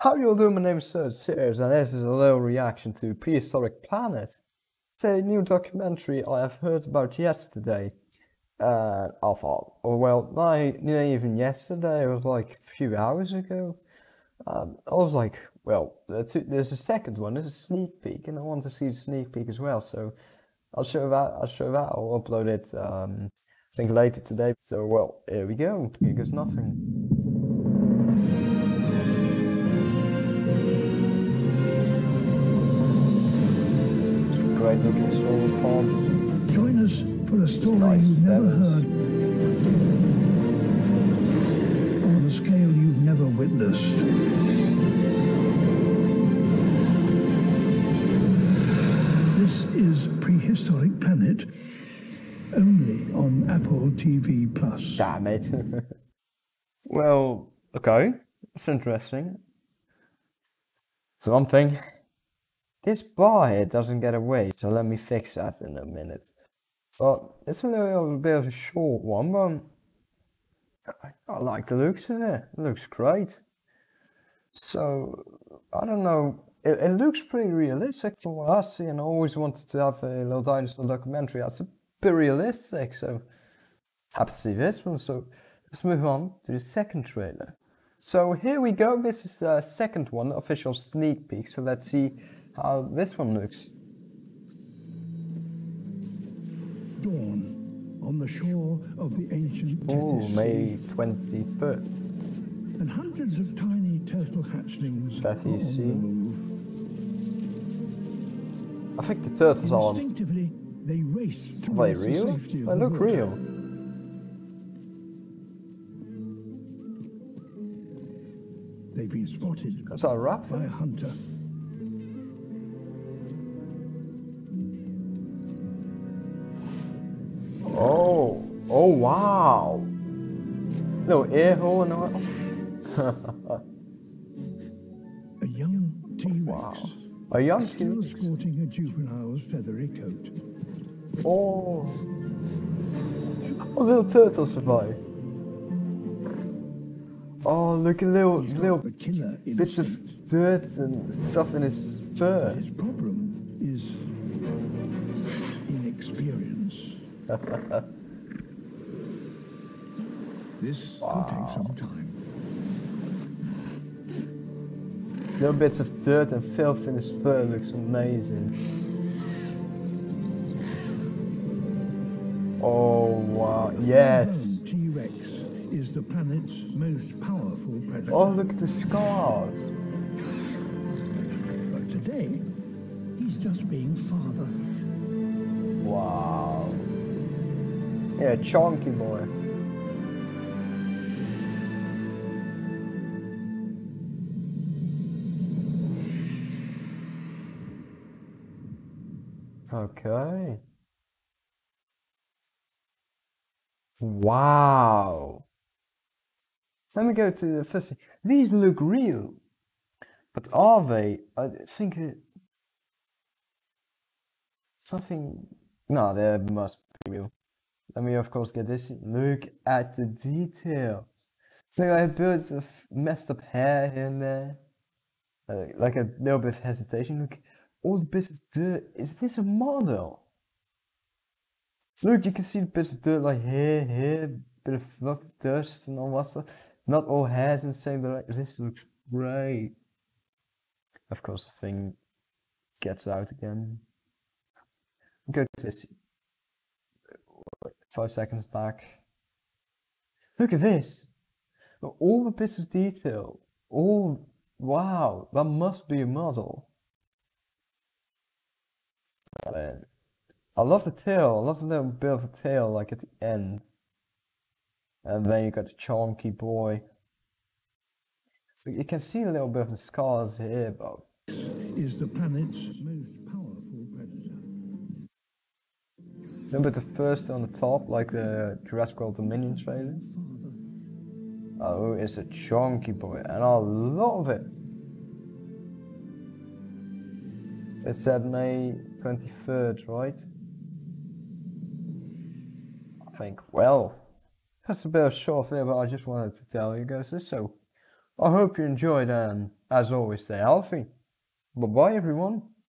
How you doing? My name is Sirius, and this is a little reaction to Prehistoric Planet. It's a new documentary I have heard about yesterday. I thought, oh well, not even yesterday, it was like a few hours ago. I was like, well, there's a second one, there's a sneak peek, and I want to see the sneak peek as well, so I'll show that, I'll upload it, I think later today. So well, here we go, here goes nothing. Join us for a story you've never heard, on a scale you've never witnessed. This is Prehistoric Planet, only on Apple TV Plus. Damn it. Well, okay, that's interesting. Something. This bar here doesn't get away, so let me fix that in a minute. But it's a little bit of a short one, but I like the looks of it. It looks great. So, I don't know, it looks pretty realistic from what I see, and I always wanted to have a little dinosaur documentary that's a bit realistic, so happy to see this one. So, let's move on to the second trailer. So, here we go, this is the second one, the official sneak peek, so let's see how this one looks. Dawn on the shore of the ancient British May 23rd. And hundreds of tiny turtle hatchlings that you see. I think the turtles are instinctively they race towards the real? Safety they look the real. They've been spotted by a hunter. Oh, oh wow! Little air hole and all. A young T-Rex. Wow. A young T-Rex. Still sporting a juvenile's feathery coat. Oh. Oh, little turtle survived. Oh, look at little bits of dirt and stuff in his fur. His problem is inexperience. This could take some time. Little bits of dirt and filth in his fur looks amazing. Oh wow! Yes. The T-Rex is the planet's most powerful predator. Oh look at the scars! But today, he's just being father. Wow. Yeah, chonky boy. Okay. Wow. Let me go to the first thing. These look real. But are they? I think something... No, they must be real. Let me of course get this. Look at the details. Look, I built a messed up hair here and there. Like a little bit of hesitation. Look, all the bits of dirt. Is this a model? Look, you can see the bits of dirt like here, bit of fluff, dust and all that stuff. Not all hairs the same, but like, this looks great. Of course, the thing gets out again. Go to this. 5 seconds back. Look at this! All the bits of detail. All... Wow! That must be a model. I love the tail. I love the little bit of a tail like at the end. And then you got the chonky boy. You can see a little bit of the scars here, but... Is the planet's most powerful predator. Remember the first on the top, like the Jurassic World Dominion trailer? Oh, it's a chunky boy, and I love it! It said May 23rd, right? I think, well, that's a bit of a short video, but I just wanted to tell you guys this, so I hope you enjoyed, As always, stay healthy. Bye-bye, everyone.